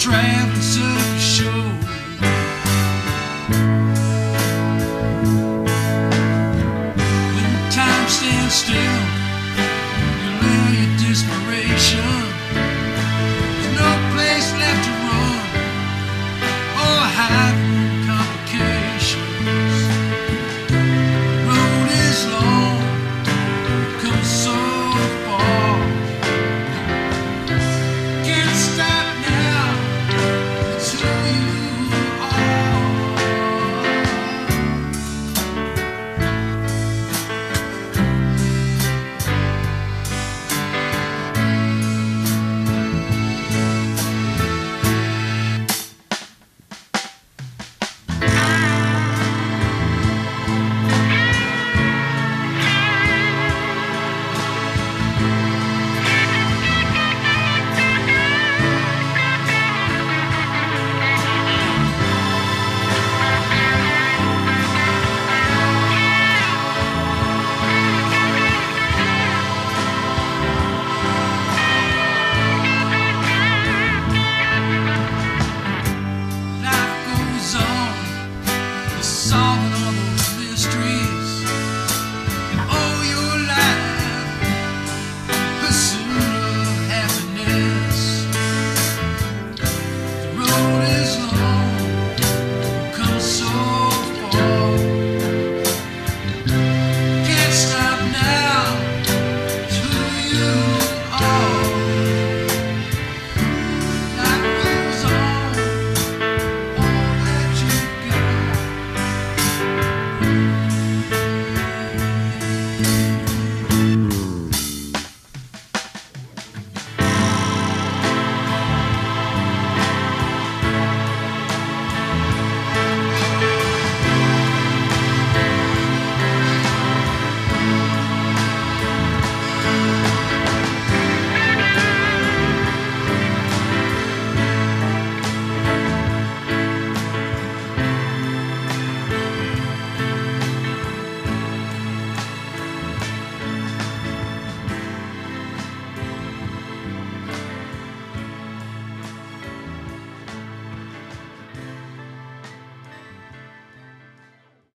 tramp the